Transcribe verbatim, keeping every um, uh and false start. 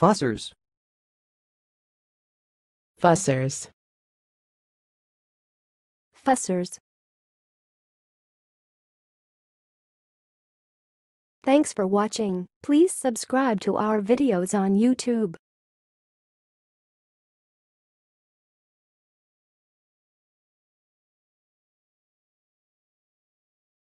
Fusser's. Fusser's. Fusser's. Thanks for watching. Please subscribe to our videos on YouTube.